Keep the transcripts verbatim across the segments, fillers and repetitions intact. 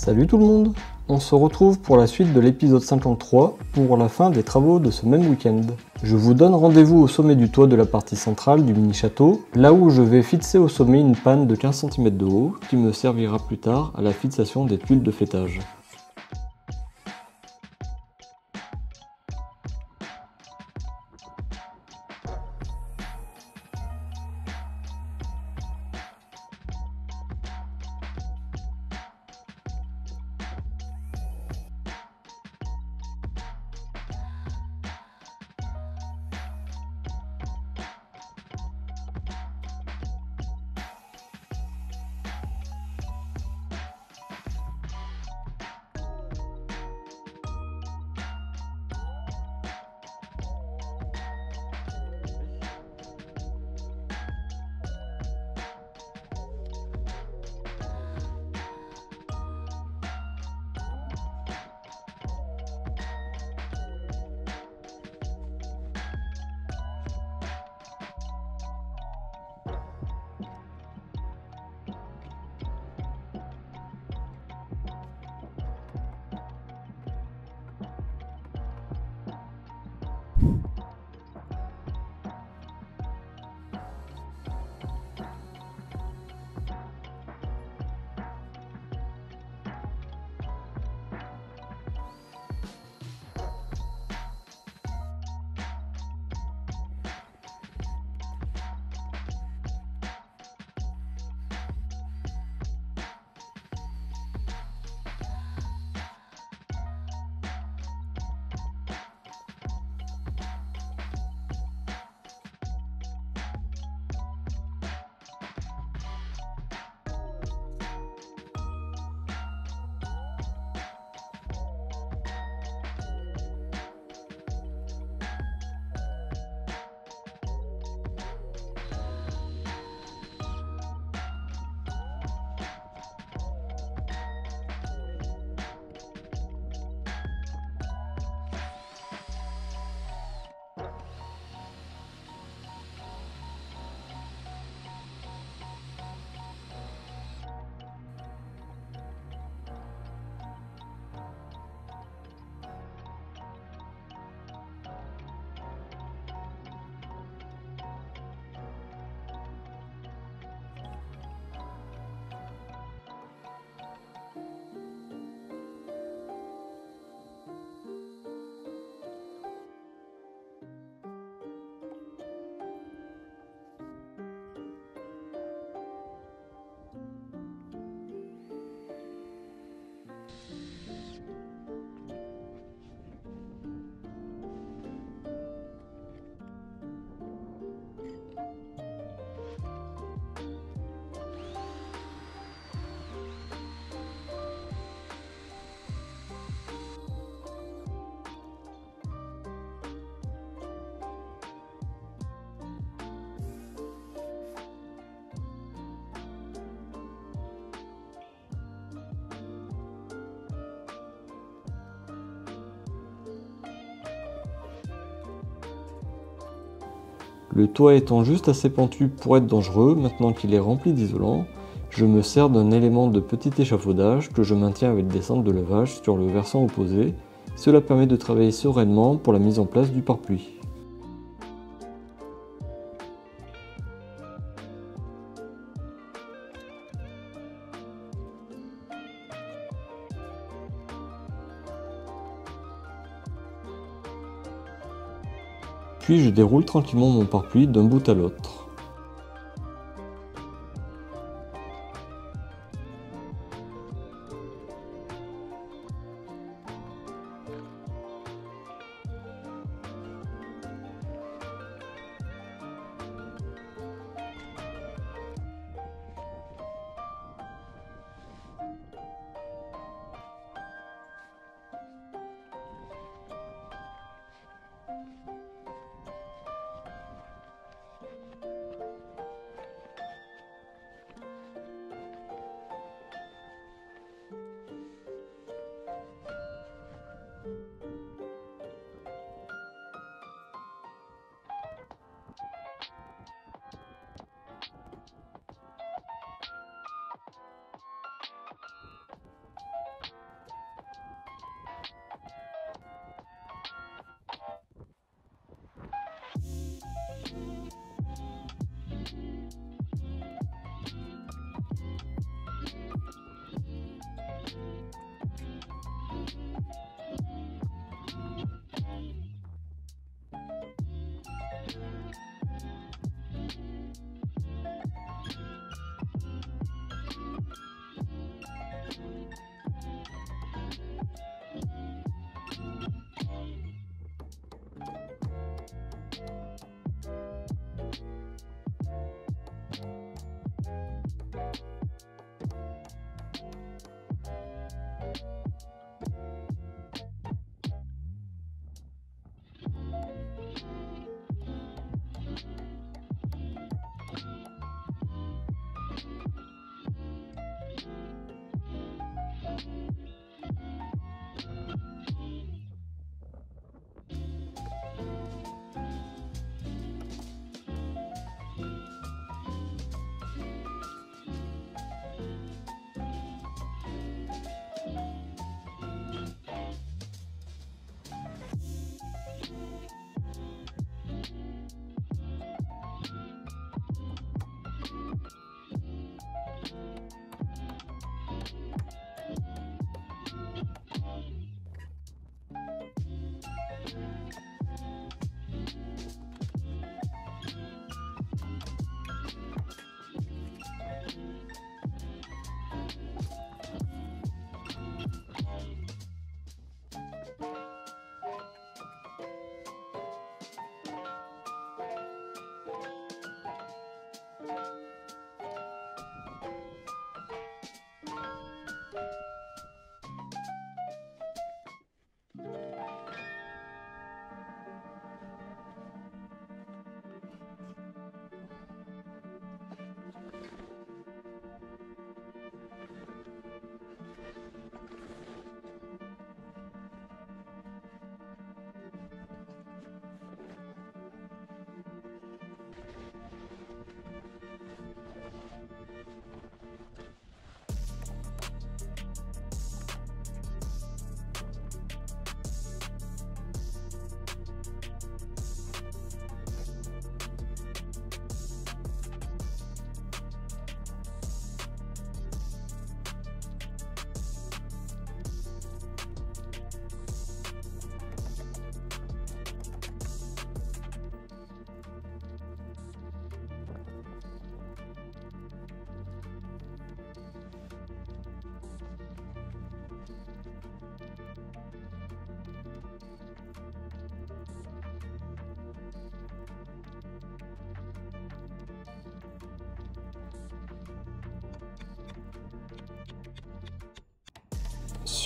Salut tout le monde! On se retrouve pour la suite de l'épisode cinquante-trois, pour la fin des travaux de ce même week-end. Je vous donne rendez-vous au sommet du toit de la partie centrale du mini-château, là où je vais fixer au sommet une panne de quinze centimètres de haut, qui me servira plus tard à la fixation des tuiles de faîtage. Le toit étant juste assez pentu pour être dangereux, maintenant qu'il est rempli d'isolant, je me sers d'un élément de petit échafaudage que je maintiens avec des cendres de lavage sur le versant opposé. Cela permet de travailler sereinement pour la mise en place du parapluie. Puis je déroule tranquillement mon parapluie d'un bout à l'autre.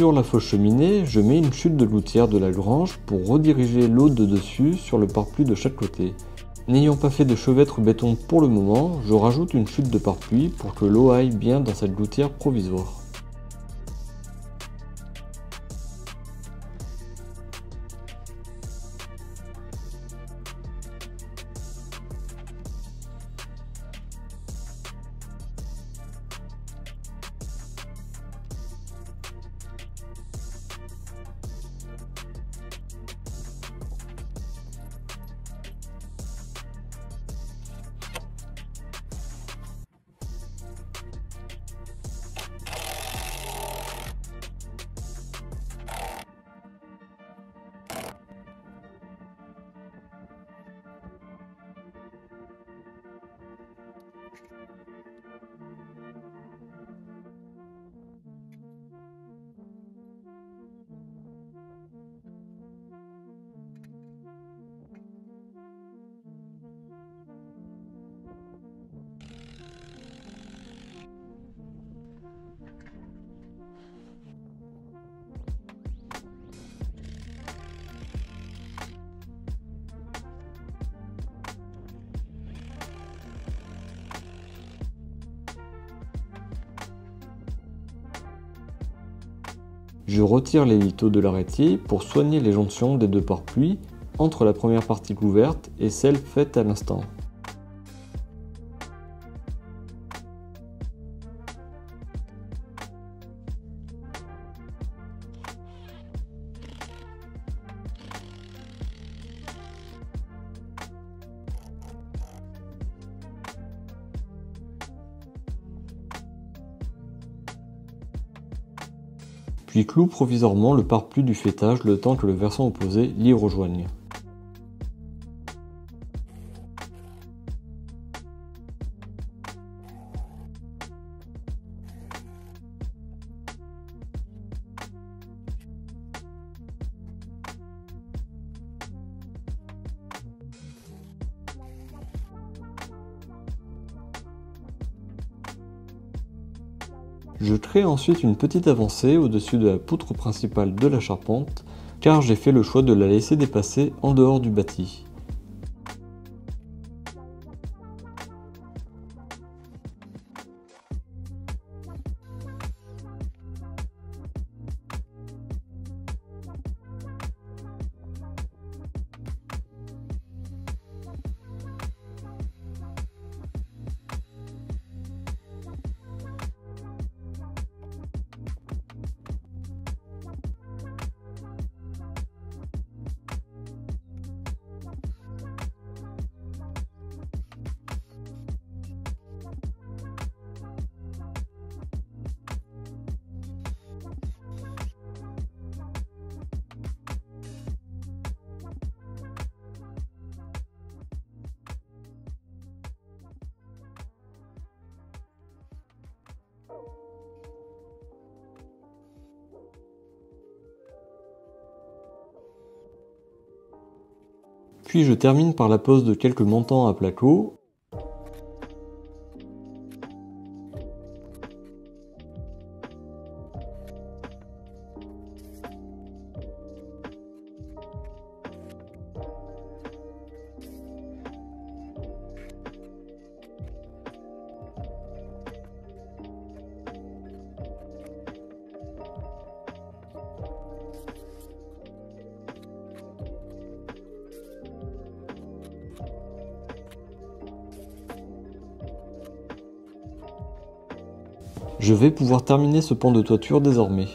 Sur la fausse cheminée, je mets une chute de gouttière de la grange pour rediriger l'eau de dessus sur le parapluie de chaque côté. N'ayant pas fait de chevêtre béton pour le moment, je rajoute une chute de parapluie pour que l'eau aille bien dans cette gouttière provisoire. Je retire les lithots de l'arrêtier pour soigner les jonctions des deux parapluies entre la première partie couverte et celle faite à l'instant. Puis cloue provisoirement le parapluie du faîtage le temps que le versant opposé l'y rejoigne. Je crée ensuite une petite avancée au-dessus de la poutre principale de la charpente, car j'ai fait le choix de la laisser dépasser en dehors du bâti. Puis je termine par la pose de quelques montants à placo. Je vais pouvoir terminer ce pan de toiture désormais.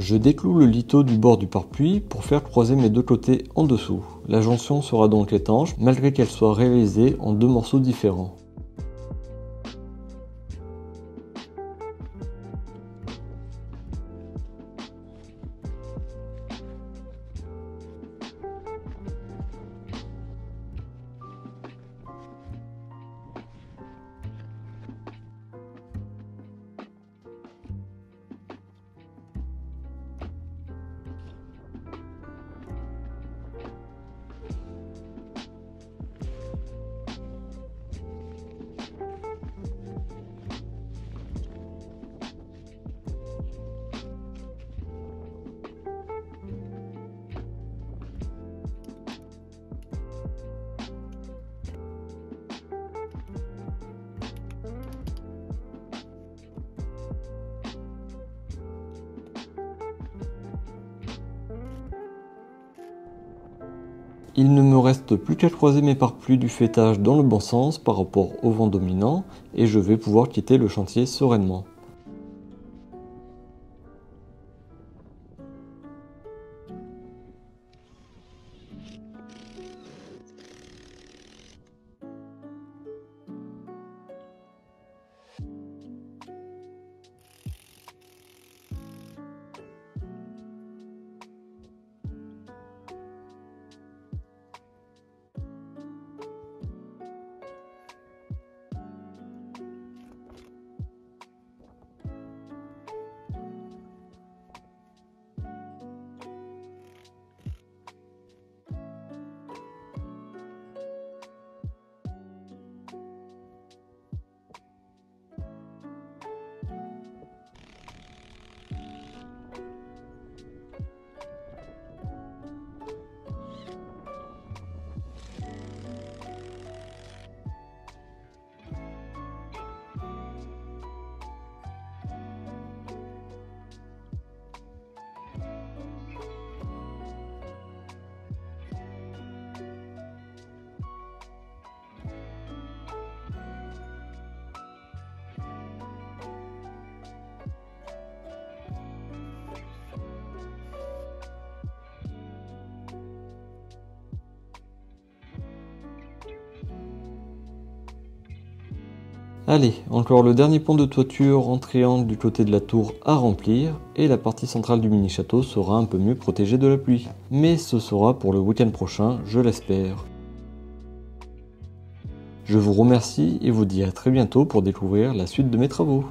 Je décloue le litho du bord du parapluie pour faire croiser mes deux côtés en dessous. La jonction sera donc étanche malgré qu'elle soit réalisée en deux morceaux différents. Il ne me reste plus qu'à croiser mes parapluies du fêtage dans le bon sens par rapport au vent dominant et je vais pouvoir quitter le chantier sereinement. Allez, encore le dernier pont de toiture en triangle du côté de la tour à remplir et la partie centrale du mini-château sera un peu mieux protégée de la pluie. Mais ce sera pour le week-end prochain, je l'espère. Je vous remercie et vous dis à très bientôt pour découvrir la suite de mes travaux.